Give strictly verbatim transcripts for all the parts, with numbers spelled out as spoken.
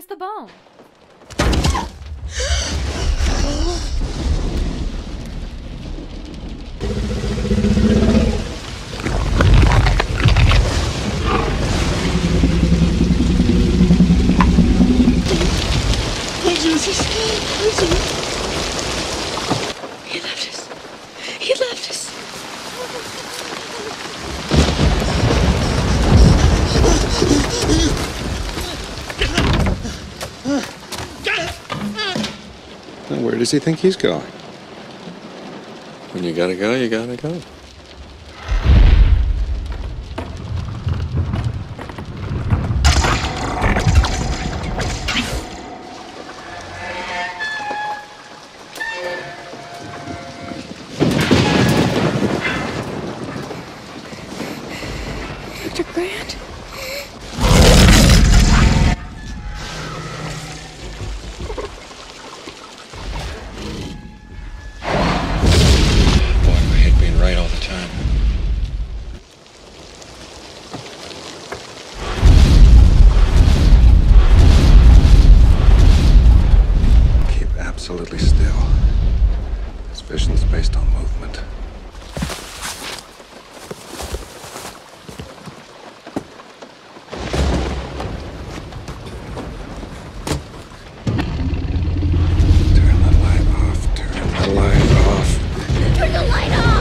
Where's the bone? Where's Joseph? Where's Joseph? He left us. He left us. Now, where does he think he's going? When you gotta go, you gotta go. Doctor Grant? Absolutely still. This vision's based on movement. Turn the light off. Turn the light off. Turn the light off!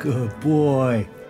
Good boy.